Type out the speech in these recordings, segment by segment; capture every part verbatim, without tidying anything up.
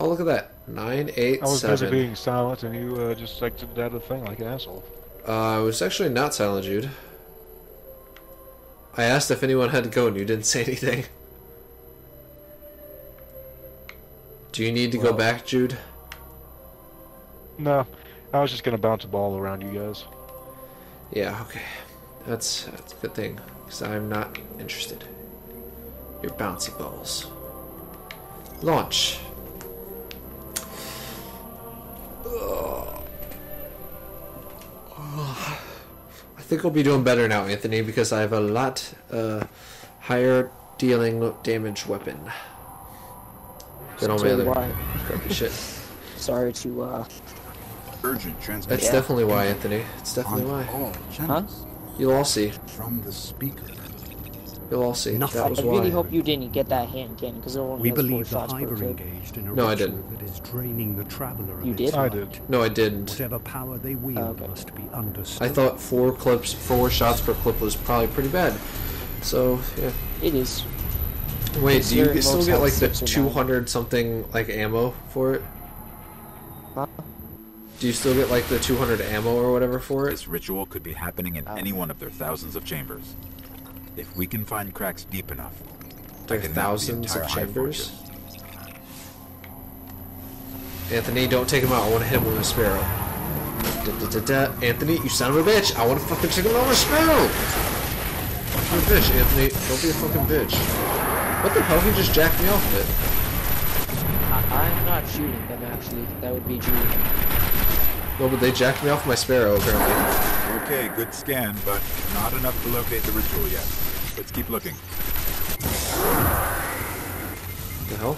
Oh, look at that. nine eight seven. I was busy being silent, and you uh, just exited out of the thing like an asshole. Uh, I was actually not silent, Jude. I asked if anyone had to go, and you didn't say anything. Do you need to well, go back, Jude? No. I was just going to bounce a ball around you guys. Yeah, okay. That's, that's a good thing, because I'm not interested. Your bouncy balls. Launch. Ugh. Ugh. I think we'll be doing better now, Anthony, because I have a lot uh, higher dealing damage weapon than all my other crappy shit. Sorry to. Uh... Urgent transmission. That's yeah. definitely why, Anthony. It's definitely On why. Huh? You'll all see. From the speaker. You'll all see. Nothing. That was I really why. hope you didn't get that hand cannon because it only we believe the Hive are engaged in a no, I didn't. That is draining the Traveler. You did? I did. No, I didn't. Whatever power they wield oh, okay. must be understood. I thought four clips, four shots per clip was probably pretty bad. So yeah. It is. Wait, it's do you still get like the two hundred something like ammo for it? Huh? Do you still get like the two hundred ammo or whatever for it? This ritual could be happening in oh. any one of their thousands of chambers. If we can find cracks deep enough, like thousands of chambers. Anthony, don't take him out. I want to hit him with a sparrow. Da, da, da, da. Anthony, you son of a bitch! I want to fucking take him out with a sparrow. You're a bitch, Anthony. Don't be a fucking bitch. What the hell? He just jacked me off of it. I I'm not shooting them actually. That would be Jude. No, but they jacked me off my sparrow apparently. Okay, good scan, but not enough to locate the ritual yet. Let's keep looking. What the hell?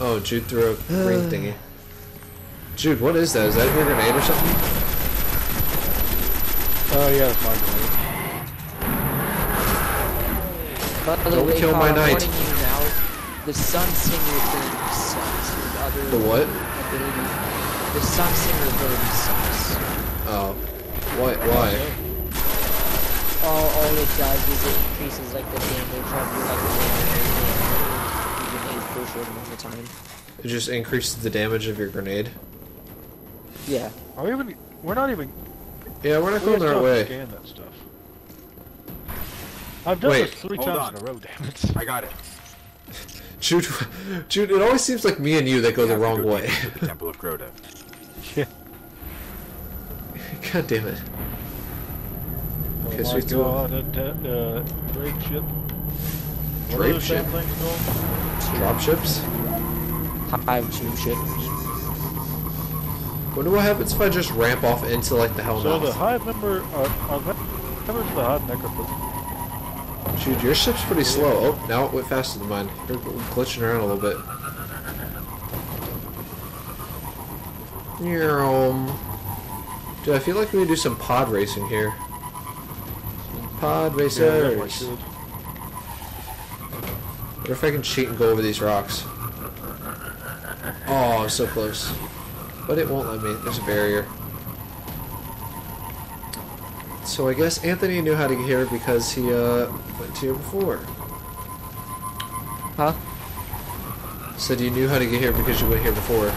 Oh, Jude threw a green thingy. Jude, what is that? Is that your grenade or something? Oh, uh, yeah, it's my grenade. Don't way, kill my uh, knight. The sun singer ability sucks. The, other the what? Ability. The sun singer ability sucks. Oh. Why? Why? All, all it does is it increases like the damage of like the damage of your grenade for a short amount of time. It just increases the damage of your grenade. Yeah. Are we even? We're not even. Yeah, we're not going the right way. Scan that stuff. I've done Wait, this three hold times on. in a row. Damn it! I got it. Jude, Jude, it always seems like me and you that go yeah, the wrong way. The Temple of Crota. Yeah. God damn it. Okay, oh so we do uh, Drape ship. Drape ship? Drop ships? Hive tube ships. Wonder what happens if I just ramp off into like the hellmouth. So the hive member uh members of the hive necropod. Dude, your ship's pretty slow. Oh, now it went faster than mine. You're glitching around a little bit. Yeah. Dude, I feel like we need to do some pod racing here. Pod racers! Yeah, I wonder if I can cheat and go over these rocks. Oh, I'm so close. But it won't let me. There's a barrier. So I guess Anthony knew how to get here because he uh, went here before. Huh? Said you knew how to get here because you went here before.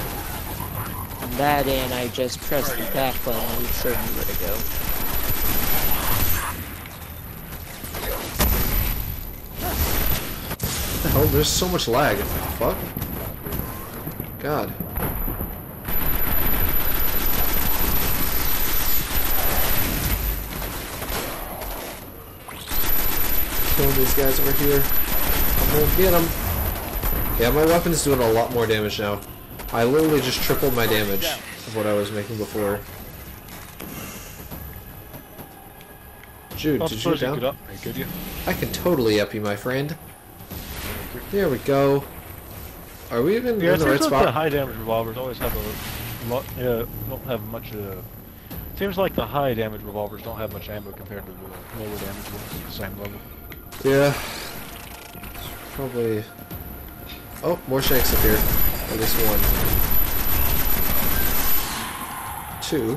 That and I just pressed the back button and it showed me where to go. What the hell? There's so much lag. Fuck. God. Kill these guys over here. I'm gonna get them. Yeah, my weapon's doing a lot more damage now. I literally just tripled my damage of what I was making before. Jude, did you down? Up, could you? I can totally up you, my friend. There we go. Are we even yeah, in the right like spot? The high damage revolvers always have a lot. Uh, don't have much. Uh, seems like the high damage revolvers don't have much ammo compared to the lower damage ones at the same level. Yeah. It's probably. Oh, more shanks up here. I guess one. Two.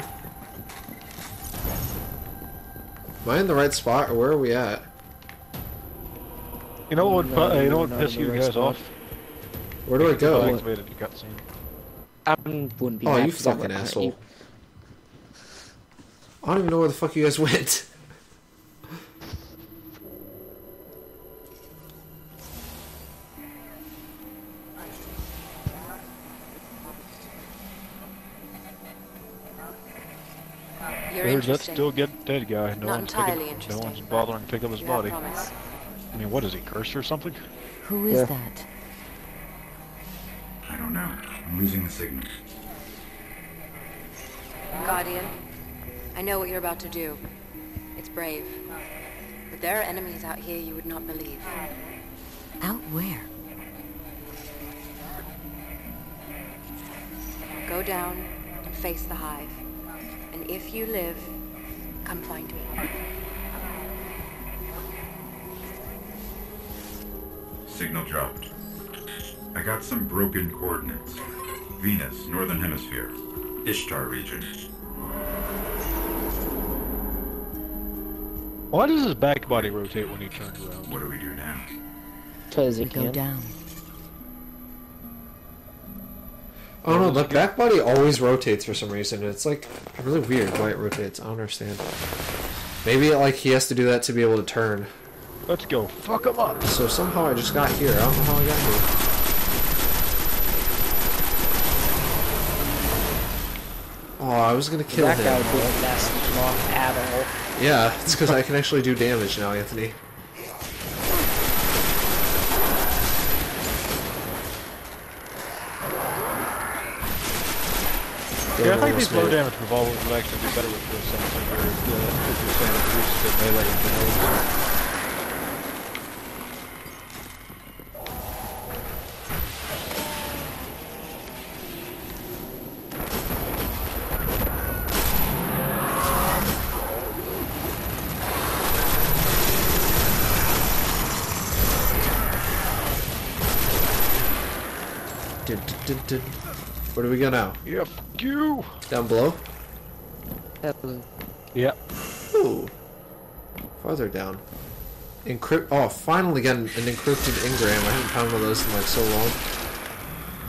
Am I in the right spot, or where are we at? You know what would, no, uh, you know what piss you guys off? Where do I go? I wouldn't be oh, mad. Oh, you fucking asshole. You... I don't even know where the fuck you guys went. Let's still get dead guy. No one's, picking, no one's bothering to pick up his body. I mean, what is he, cursed or something? Who is yeah. that? I don't know. I'm losing the signal. Guardian, I know what you're about to do. It's brave. But there are enemies out here you would not believe. Out where? Go down and face the hive. And if you live, come find me. Signal dropped. I got some broken coordinates. Venus, northern hemisphere. Ishtar region. Why does his back body rotate when he turns around? What do we do now? Because it goes down. Oh no, the back body always rotates for some reason. It's like really weird why it rotates. I don't understand. Maybe like he has to do that to be able to turn. Let's go. Fuck him up. So somehow I just got here. I don't know how I got here. Oh, I was gonna kill that him. That guy would be a nasty long animal. Yeah, it's because I can actually do damage now, Anthony. Yeah, I think these low damage revolvers would actually be better with this. Something like if you're saying it reaches the melee into nose. Where do we go now? Yep. You down below? Hello. Yep. Ooh. Farther down. Encrypt. Oh, finally got an, an encrypted engram. I haven't found one of those in like so long.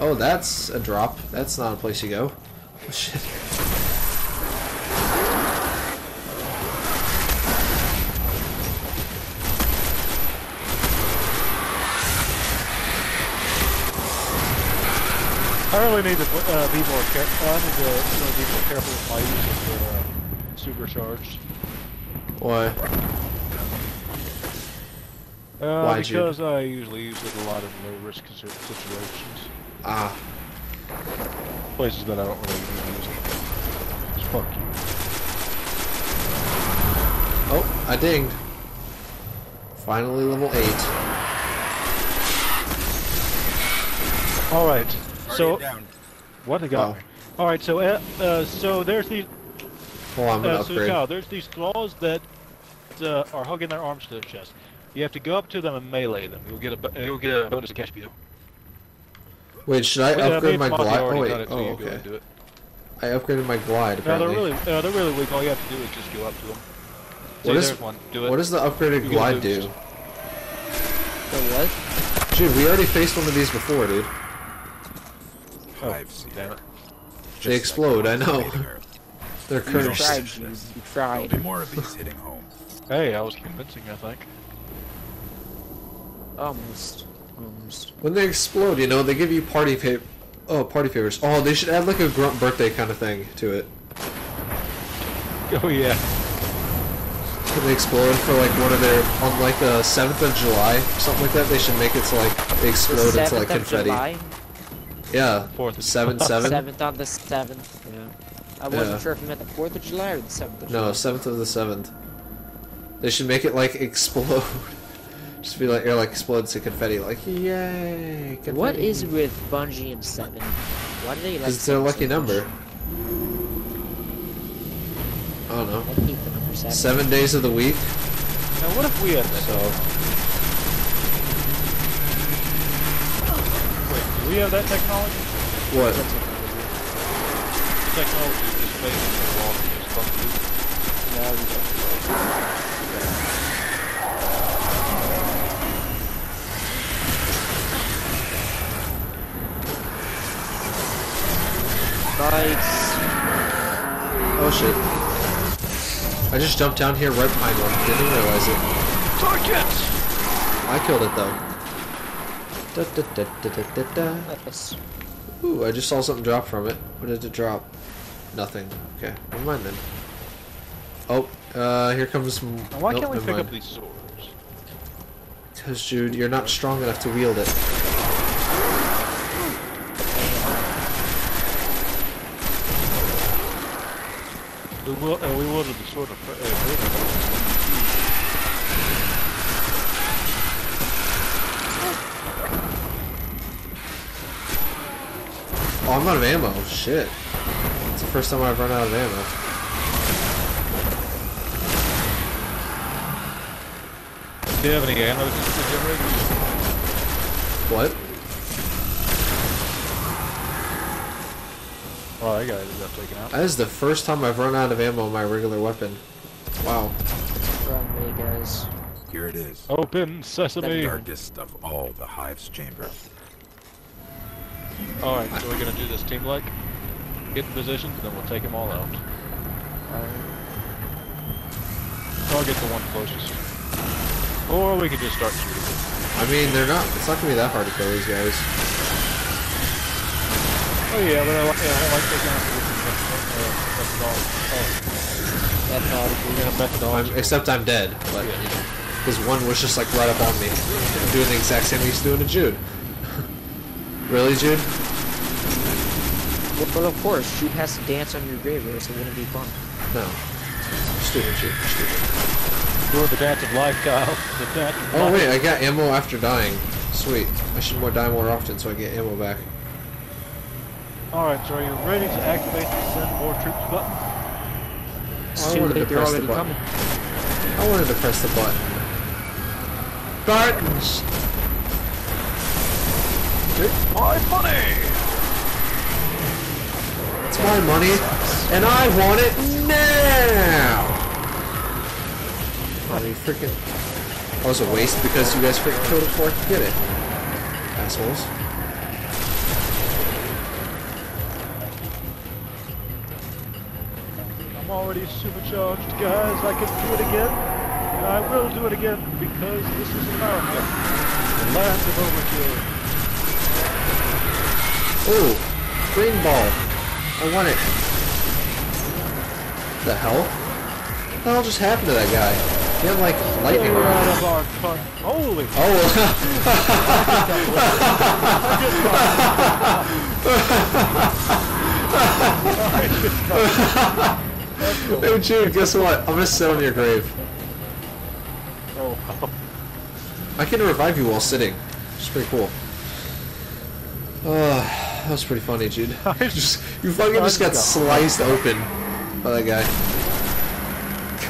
Oh, that's a drop. That's not a place you go. Oh, shit. I really need to uh, be more careful. I need to really be more careful with my use of uh, supercharged. Why? Uh, Why because you? I usually use it a lot in low-risk situations. Ah. Places that I don't really use it. It's fuck you. Oh, I dinged. Finally, level eight. All right. So, what a guy. Oh. All right, so uh, uh, so there's these. Well, I'm gonna uh, so Kyle, there's these claws that uh, are hugging their arms to their chest. You have to go up to them and melee them. You'll get a you'll get a bonus cash view. Wait, should I wait, upgrade uh, my glide? Oh wait, it, so oh okay. Do it. I upgraded my glide. Apparently. No, they're really uh, they're really weak. All you have to do is just go up to them. So what is one? Do it. What does the upgraded you glide do? The what? Dude, we already faced one of these before, dude. Oh, damn it. They explode, like I know. They're cursed. You tried. There'll be more of these hitting home. Hey, I was convincing, I think. Almost. Almost. When they explode, you know, they give you party pa- Oh, party favors. Oh, they should add like a grunt birthday kind of thing to it. Oh, yeah. When they explode for like one of their... On like the seventh of July, or something like that, they should make it to like... They explode into like confetti. July? Yeah, fourth seven, seven. seventh on the seventh, yeah. I wasn't yeah. sure if you meant the fourth of July or the seventh of July. No, seventh of the seventh. They should make it, like, explode. Just be like, air like, explodes to confetti, like, yay, confetti. What is with Bungie and seven? Why do they like Because it's their lucky so number. I don't know. I keep the number seven. Seven days of the week? Now, what if we had so... Do we have that technology? What? The technology is just basically lost and just fucked loose. No, we don't. Nice. Oh shit. I just jumped down here right behind one. Didn't realize it. Target! I killed it though. Da, da, da, da, da, da. Nice. Ooh, I just saw something drop from it. What did it drop? Nothing. Okay, never mind then. Oh, uh, here comes some. Now why nope, can't we pick mind. up these swords? Because, dude, you're not strong enough to wield it. We will, uh, we wielded the sword of. Uh, oh, I'm out of ammo. Shit. It's the first time I've run out of ammo. Do you have any ammo to regenerate? What? Oh, that guy just got taken out. That is the first time I've run out of ammo on my regular weapon. Wow. Run me, guys. Here it is. Open sesame. The darkest of all the Hive's chamber. Alright, so we're gonna do this team-like. Get in position, and then we'll take them all out. Alright. I'll get the one closest. Or we could just start shooting. I mean, they're not. It's not gonna be that hard to kill these guys. Oh yeah, but I like taking out the methodology. Methodology. Except I'm dead, but yeah. You know, because one was just like right up on me, doing the exact same thing he's doing to Jude. Really, Jude? Well, well, of course, Jude has to dance on your grave, or else it wouldn't be fun. No, stupid, Jude, stupid. You're the dance of life, Kyle. The dance of life. Oh wait, I got ammo after dying. Sweet. I should more die more often so I get ammo back. Alright, so are you ready to activate the send more troops button? Oh, I wanted to press the button. Coming. I wanted to press the button. Buttons! It's my money! It's my money, and I want it now! I mean, freaking. That was a waste because you guys freaking killed it before I could get it. Assholes. I'm already supercharged, guys. I can do it again. And I will do it again because this is America. The land of overkill. Ooh! Green ball. I want it. What the hell? What the hell just happened to that guy? He had like lightning round. Holy! Oh! Hey Jude, guess what? I'm gonna sit on your grave. Oh wow! I can revive you while sitting. It's pretty cool. Uh, that was pretty funny, Jude. just, you fucking just got sliced open by that guy.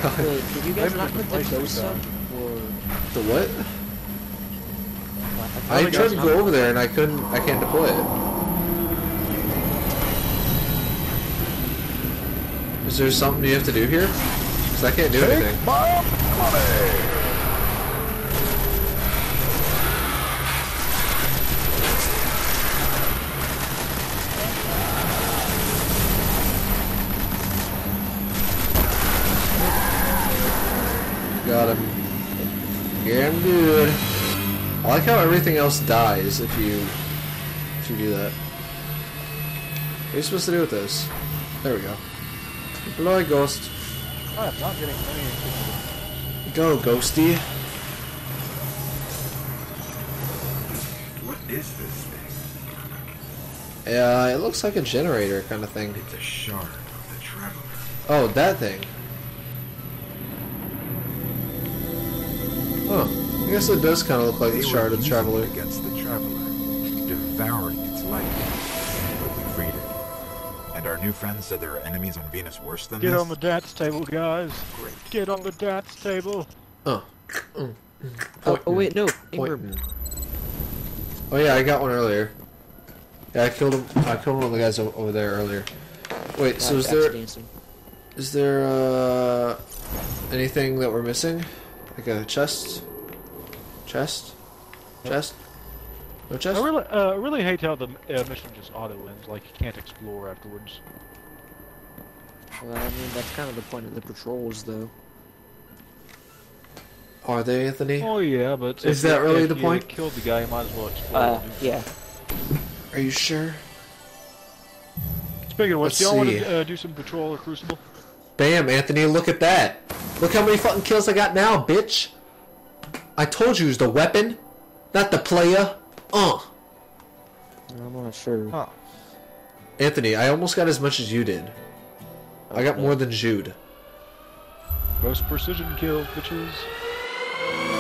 God. Wait, did you guys not put the ghost up? Or... The what? I, I tried to go over there and I couldn't. I can't deploy it. Is there something you have to do here? Because I can't do Take anything. My got him. Yeah, dude. I like how everything else dies if you if you do that. What are you supposed to do with this? There we go. Deploy Ghost. I am not getting any. Go, Ghosty. What is this thing? Uh, it looks like a generator kind of thing. It's a shard of the Traveler. Oh, that thing. Huh. I guess it does kind of look like the shard of the Traveler. Against the Traveler, devouring its life, but we freed it. And our new friends said there are enemies on Venus worse than this. Get on the dance table, guys. Great. Get on the dance table. Oh. Mm. Oh, oh wait, no. Ingram. Oh yeah, I got one earlier. Yeah, I killed him. I killed one of the guys over there earlier. Wait, God, so is there? Dancing. Is there uh, anything that we're missing? Like a chest? Chest? Chest? No chest? I really, uh, really hate how the uh, mission just auto-ends, like you can't explore afterwards. Well, I mean, that's kind of the point of the patrols, though. Are they, Anthony? Oh yeah, but... Is that really the point? If you killed the guy, you might as well explore. Uh, yeah. Are you sure? Speaking of which, do y'all want to uh, do some patrol or crucible? Bam, Anthony, look at that! Look how many fucking kills I got now, bitch! I told you it was the weapon, not the player. Uh. I'm not sure. Huh. Anthony, I almost got as much as you did. Okay. I got more than Jude. Most precision kills, bitches.